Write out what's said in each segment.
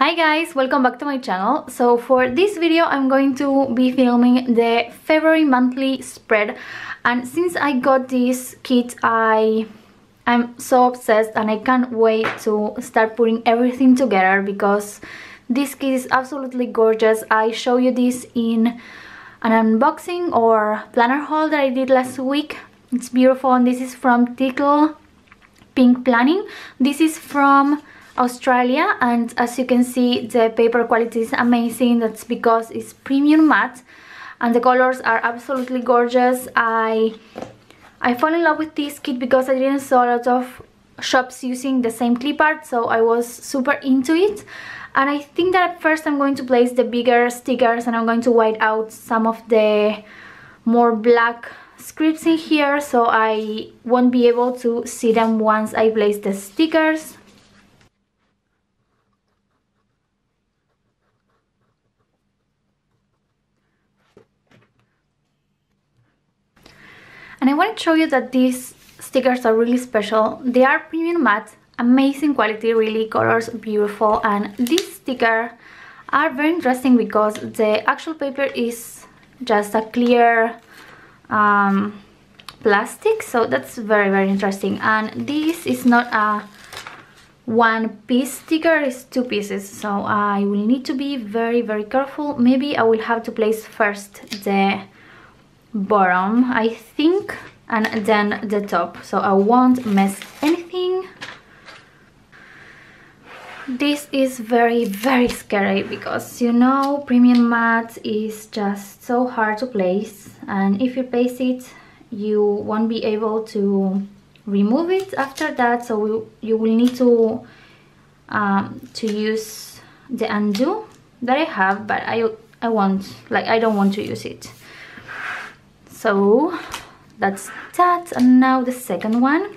Hi guys, welcome back to my channel. So for this video I'm going to be filming the February monthly spread, and since I got this kit I'm so obsessed and I can't wait to start putting everything together because this kit is absolutely gorgeous. I show you this in an unboxing or planner haul that I did last week. It's beautiful, and this is from Tickled Pink Planning. This is from Australia, and as you can see the paper quality is amazing. That's because it's premium matte and the colors are absolutely gorgeous. I fell in love with this kit because I didn't saw a lot of shops using the same clip art, so I was super into it. And I think that at first I'm going to place the bigger stickers and I'm going to white out some of the more black scripts in here, so I won't be able to see them once I place the stickers. And I want to show you that these stickers are really special. They are premium matte, amazing quality, really, colors beautiful. And these stickers are very interesting because the actual paper is just a clear plastic, so that's very, very interesting. And this is not a one-piece sticker, it's two pieces, so I will need to be very, very careful. Maybe I will have to place first the bottom, I think, and then the top, so I won't mess anything. This is very, very scary because, you know, premium matte is just so hard to place, and if you place it you won't be able to remove it after that, so you will need to use the undo that I have, but I don't want to use it. So that's that, and now the second one.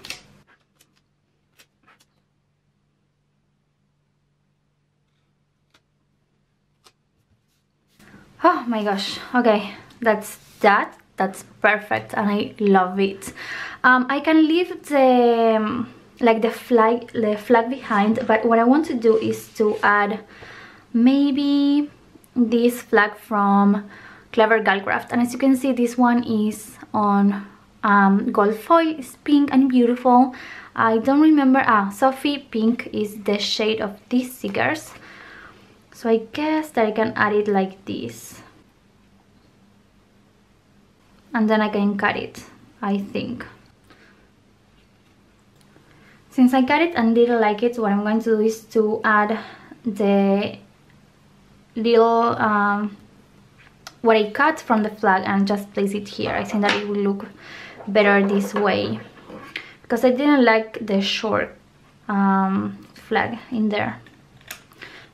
Oh my gosh, okay, that's that. That's perfect and I love it. I can leave the flag behind, but what I want to do is to add maybe this flag from Clever Gal Crafts, and as you can see this one is on gold foil. It's pink and beautiful. I don't remember, Sophie Pink is the shade of these stickers, so I guess that I can add it like this and then I can cut it, I think. Since I cut it and didn't like it, what I'm going to do is to add the little what I cut from the flag and just place it here. I think that it will look better this way because I didn't like the short flag in there,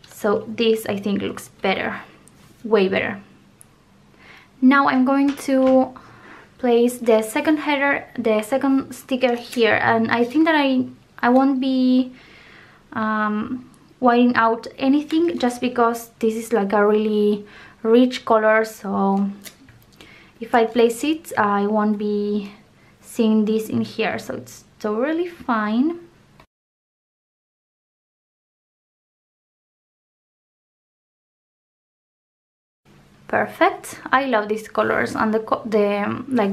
so this I think looks better, way better. Now I'm going to place the second header, the second sticker here, and I think that I won't be whiting out anything just because this is like a really rich color, so if I place it I won't be seeing this in here, so it's totally fine. Perfect. I love these colors, and the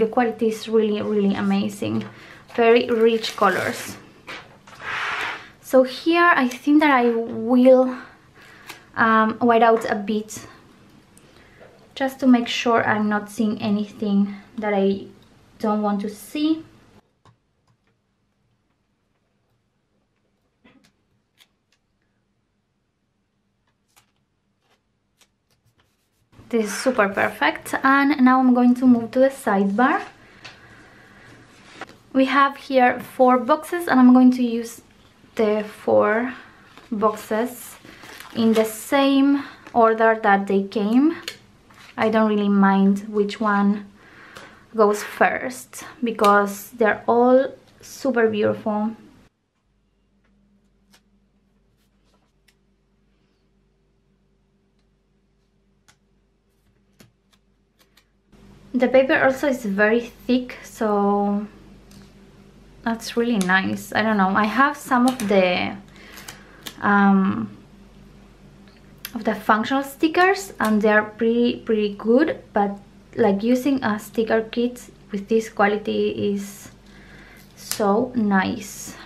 quality is really, really amazing, very rich colors. So here I think that I will white out a bit just to make sure I'm not seeing anything that I don't want to see. This is super perfect. And now I'm going to move to the sidebar. We have here 4 boxes, and I'm going to use the 4 boxes in the same order that they came. I don't really mind which one goes first because they're all super beautiful. The paper also is very thick, so that's really nice. I don't know, I have some of the of the functional stickers, and they are pretty good, but like using a sticker kit with this quality is so nice.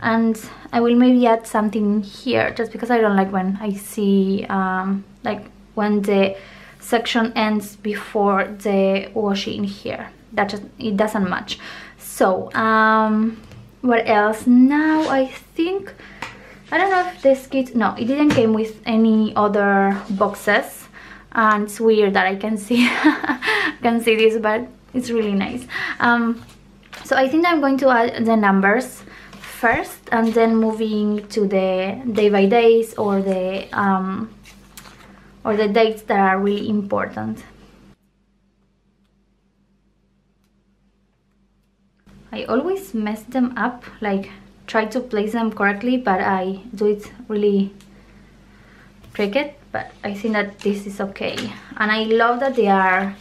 And I will maybe add something here, just because I don't like when I see like when the section ends before the washi in here. That just, it doesn't match. So what else? Now I think, I don't know if this kit, no, it didn't came with any other boxes, and it's weird that I can see this, but it's really nice. So I think I'm going to add the numbers first, and then moving to the day by days or the dates that are really important. I always mess them up, like try to place them correctly, but I do it really tricky, but I think that this is okay. And I love that they are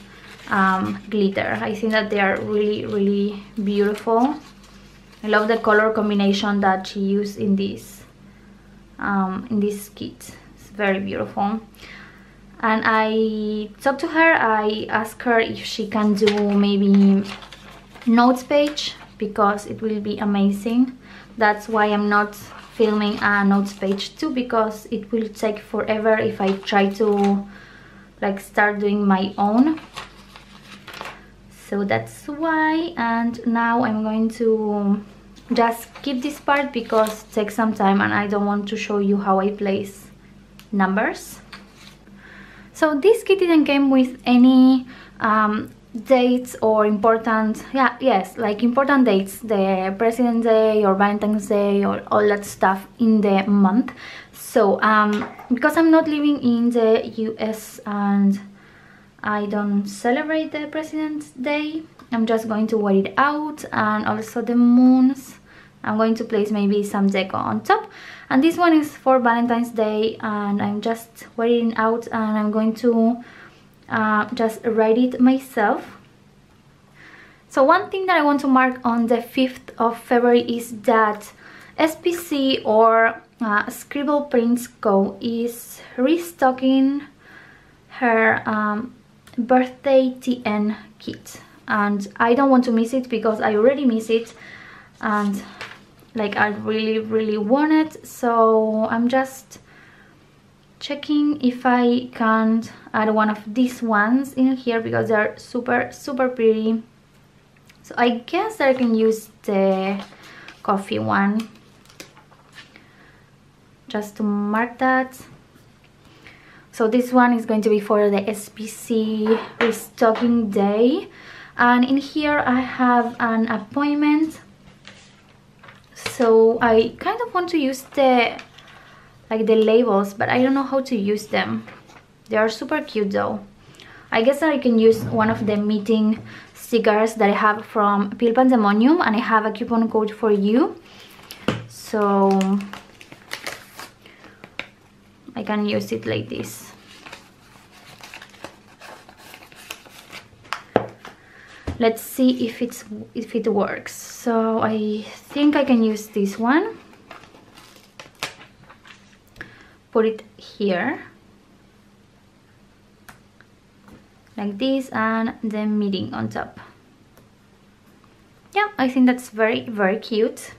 glitter. I think that they are really beautiful. I love the color combination that she used in this kit. It's very beautiful. And I talked to her, I asked her if she can do maybe notes page, because it will be amazing. That's why I'm not filming a notes page too, because it will take forever if I try to like start doing my own. So that's why. And now I'm going to just skip this part because it takes some time and I don't want to show you how I place numbers. So this kit didn't came with any dates or important, like important dates, the President's Day or Valentine's Day or all that stuff in the month. So because I'm not living in the US and I don't celebrate the President's Day, I'm just going to wait it out, and also the moons. I'm going to place maybe some deco on top, and this one is for Valentine's Day, and I'm just waiting out, and I'm going to just write it myself. So one thing that I want to mark on the 5th of February is that SPC or Scribble Prints Co. is restocking her birthday TN kit, and I don't want to miss it because I already miss it, and like I really want it. So I'm just checking if I can't add one of these ones in here because they're super pretty. So I guess I can use the coffee one just to mark that. So this one is going to be for the SPC restocking day, and in here I have an appointment, so I kind of want to use the like the labels, but I don't know how to use them. They are super cute though. I guess I can use one of the meeting stickers that I have from Peel Pandemonium, and I have a coupon code for you, so I can use it like this. Let's see if it's if it works. So I think I can use this one. Put it here like this, and the meeting on top. Yeah, I think that's very cute.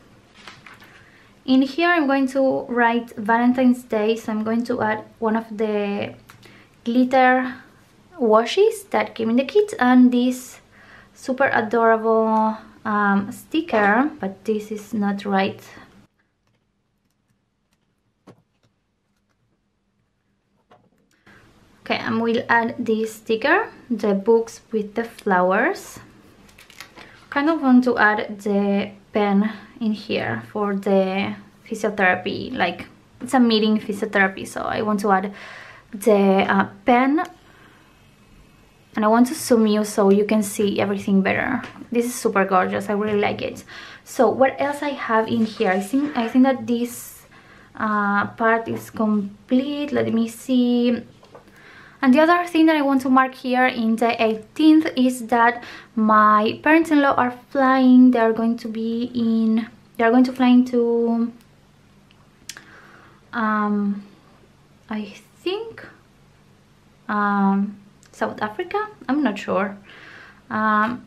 In here I'm going to write Valentine's Day, so I'm going to add one of the glitter washes that came in the kit, and this super adorable sticker, but this is not right. Okay, and we'll add this sticker, the books with the flowers. Kind of want to add the pen in here for the physiotherapy, like it's a meeting physiotherapy, so I want to add the pen, and I want to zoom you so you can see everything better. This is super gorgeous, I really like it. So what else I have in here? I think that this part is complete. Let me see. And the other thing that I want to mark here in the 18th is that my parents-in-law are flying. They are going to be in, they are going to fly into I think South Africa, I'm not sure, and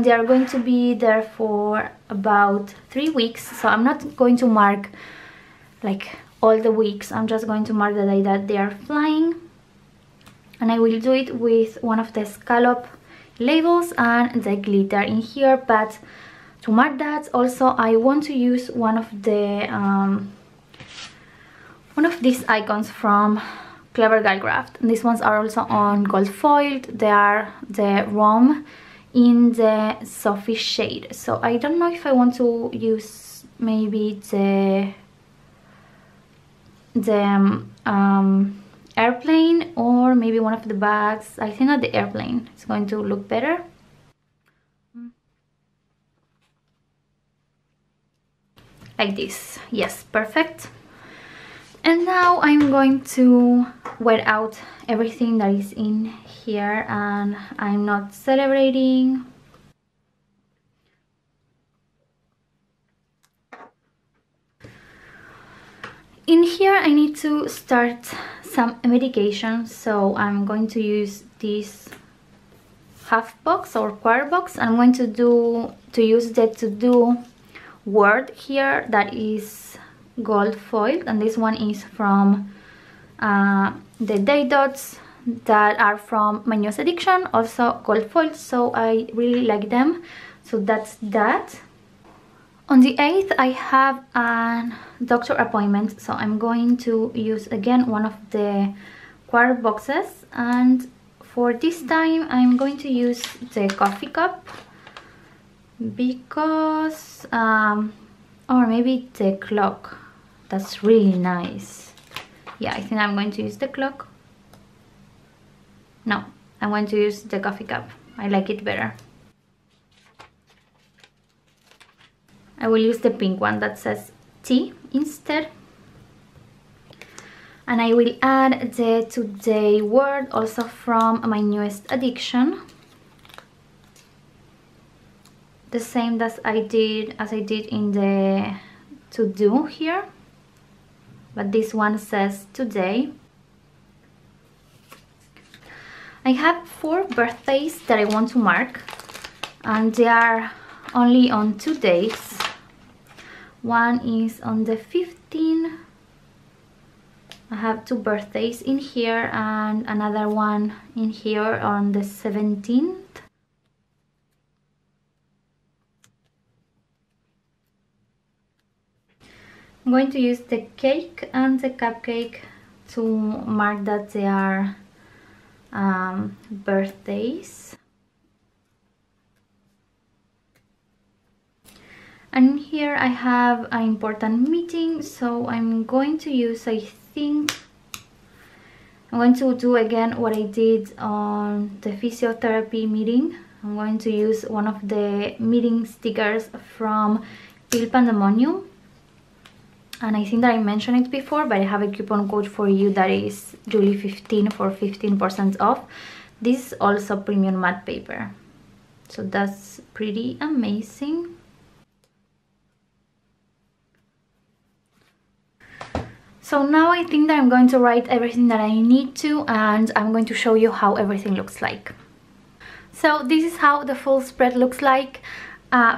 they are going to be there for about 3 weeks, so I'm not going to mark like all the weeks, I'm just going to mark the day that they are flying, and I will do it with one of the scallop labels and the glitter in here. But to mark that, also I want to use one of these icons from Clever Gal Crafts. These ones are also on gold foil. They are the Rom in the Sophie shade. So I don't know if I want to use maybe the airplane or maybe one of the bags. I think that the airplane is going to look better. Like this, yes, perfect. And now I'm going to wear out everything that is in here, and I'm not celebrating. In here I need to start some medication, so I'm going to use this half box or quarter box. I'm going to use the to-do word here that is gold foil, and this one is from the day dots that are from My Newest Addiction, also gold foil, so I really like them. So that's that. On the 8th I have a doctor appointment, so I'm going to use again one of the quarter boxes, and for this time I'm going to use the coffee cup, because or maybe the clock. That's really nice. Yeah, I think I'm going to use the clock. No, I'm going to use the coffee cup. I like it better. I will use the pink one that says tea instead. And I will add the today word also from My Newest Addiction. The same as I did in the to do here, but this one says today. I have 4 birthdays that I want to mark, and they are only on 2 days. One is on the 15th. I have 2 birthdays in here and another one in here on the 17th. I'm going to use the cake and the cupcake to mark that they are birthdays. And here I have an important meeting, so I'm going to use, I think, I'm going to do again what I did on the physiotherapy meeting. I'm going to use one of the meeting stickers from Peel Pandemonium. And I think that I mentioned it before, but I have a coupon code for you that is Julie15 for 15% off. This is also premium matte paper. So that's pretty amazing. So now I think that I'm going to write everything that I need to, and I'm going to show you how everything looks like. So this is how the full spread looks like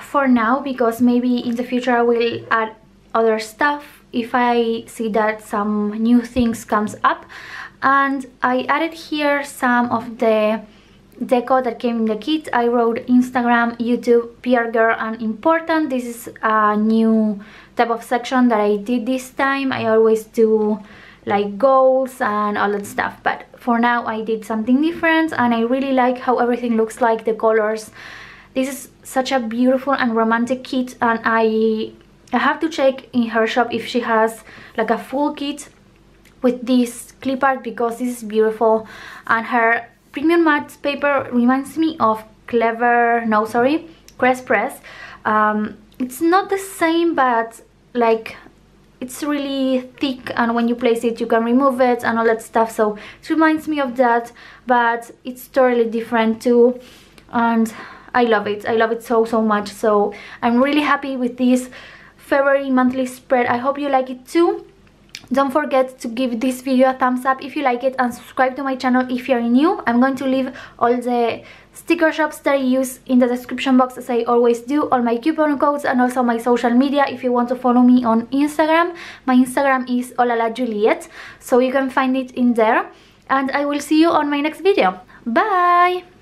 for now, because maybe in the future I will add other stuff if I see that some new things comes up. And I added here some of the deco that came in the kit. I wrote Instagram, YouTube, PR girl and important. This is a new type of section that I did this time. I always do like goals and all that stuff, but for now I did something different, and I really like how everything looks like, the colors. This is such a beautiful and romantic kit, and I have to check in her shop if she has like a full kit with this clip art, because this is beautiful. And her premium matte paper reminds me of Crest Press. It's not the same, but like it's really thick, and when you place it you can remove it and all that stuff, so it reminds me of that, but it's totally different too, and I love it. I love it so much, so I'm really happy with this February monthly spread. I hope you like it too. Don't forget to give this video a thumbs up if you like it, and subscribe to my channel if you're new. I'm going to leave all the sticker shops that I use in the description box, as I always do, all my coupon codes, and also my social media if you want to follow me on Instagram. My Instagram is ohlalajuliet, so you can find it in there. And I will see you on my next video. Bye!